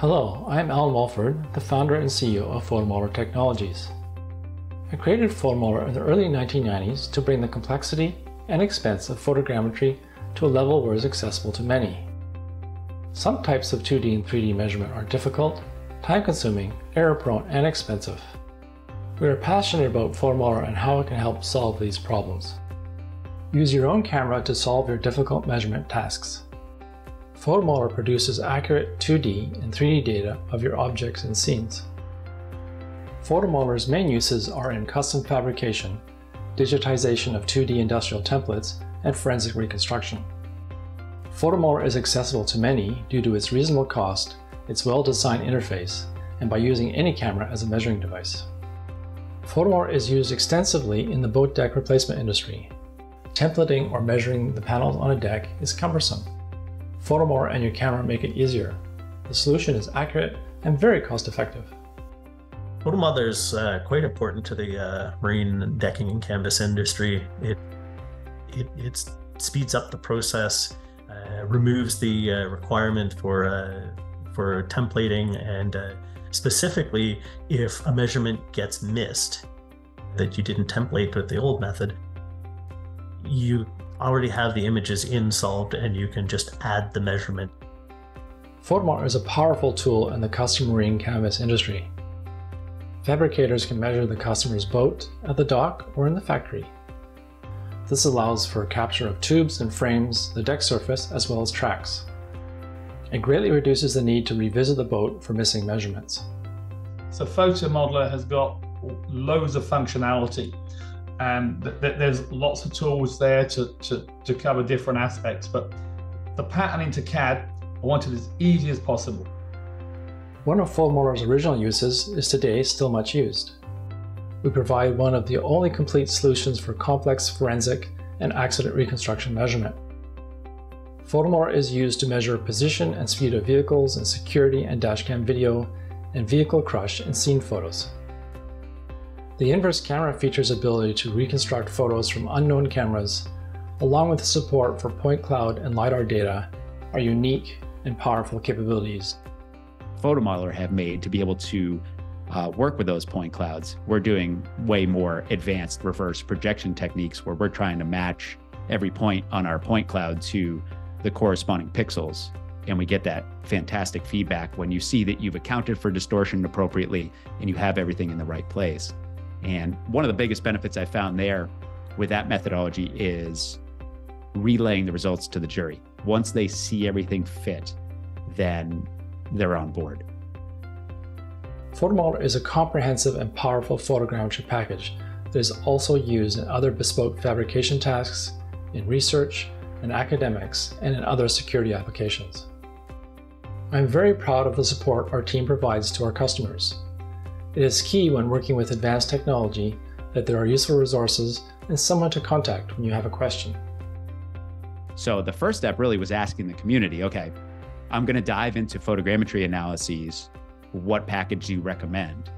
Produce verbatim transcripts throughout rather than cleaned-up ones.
Hello, I'm Alan Walford, the founder and C E O of PhotoModeler Technologies. I created PhotoModeler in the early nineteen nineties to bring the complexity and expense of photogrammetry to a level where it is accessible to many. Some types of two D and three D measurement are difficult, time-consuming, error-prone, and expensive. We are passionate about PhotoModeler and how it can help solve these problems. Use your own camera to solve your difficult measurement tasks. PhotoModeler produces accurate two D and three D data of your objects and scenes. PhotoModeler's main uses are in custom fabrication, digitization of two D industrial templates, and forensic reconstruction. PhotoModeler is accessible to many due to its reasonable cost, its well-designed interface, and by using any camera as a measuring device. PhotoModeler is used extensively in the boat deck replacement industry. Templating or measuring the panels on a deck is cumbersome. PhotoModeler and your camera make it easier. The solution is accurate and very cost-effective. PhotoModeler is uh, quite important to the uh, marine decking and canvas industry. It, it, it speeds up the process, uh, removes the uh, requirement for, uh, for templating, and uh, specifically if a measurement gets missed that you didn't template with the old method, you already have the images in solved and you can just add the measurement. PhotoModeler is a powerful tool in the custom marine canvas industry. Fabricators can measure the customer's boat at the dock or in the factory. This allows for capture of tubes and frames, the deck surface, as well as tracks. It greatly reduces the need to revisit the boat for missing measurements. So PhotoModeler has got loads of functionality. And th th there's lots of tools there to, to, to cover different aspects, but the pattern into C A D, I want it as easy as possible. One of PhotoModeler's original uses is today still much used. We provide one of the only complete solutions for complex forensic and accident reconstruction measurement. PhotoModeler is used to measure position and speed of vehicles in security and dashcam video and vehicle crush and scene photos. The inverse camera features ability to reconstruct photos from unknown cameras, along with the support for point cloud and LiDAR data, are unique and powerful capabilities PhotoModeler have made to be able to uh, work with those point clouds. We're doing way more advanced reverse projection techniques where we're trying to match every point on our point cloud to the corresponding pixels. And we get that fantastic feedback when you see that you've accounted for distortion appropriately and you have everything in the right place. And one of the biggest benefits I found there with that methodology is relaying the results to the jury. Once they see everything fit, then they're on board. PhotoModeler is a comprehensive and powerful photogrammetry package that is also used in other bespoke fabrication tasks, in research, in academics, and in other security applications. I'm very proud of the support our team provides to our customers. It is key when working with advanced technology that there are useful resources and someone to contact when you have a question. So the first step really was asking the community, okay, I'm going to dive into photogrammetry analyses. What package do you recommend?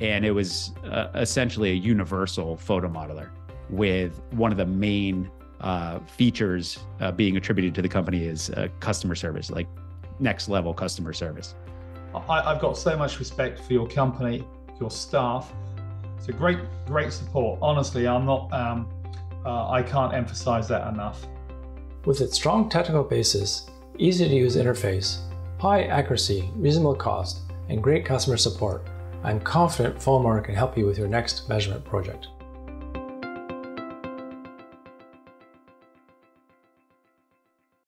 And it was uh, essentially a universal PhotoModeler with one of the main uh, features uh, being attributed to the company is uh, customer service, like next level customer service. I, I've got so much respect for your company, your staff. It's a great, great support. Honestly, I'm not, um, uh, I can't emphasize that enough. With its strong technical basis, easy to use interface, high accuracy, reasonable cost, and great customer support, I'm confident PhotoModeler can help you with your next measurement project.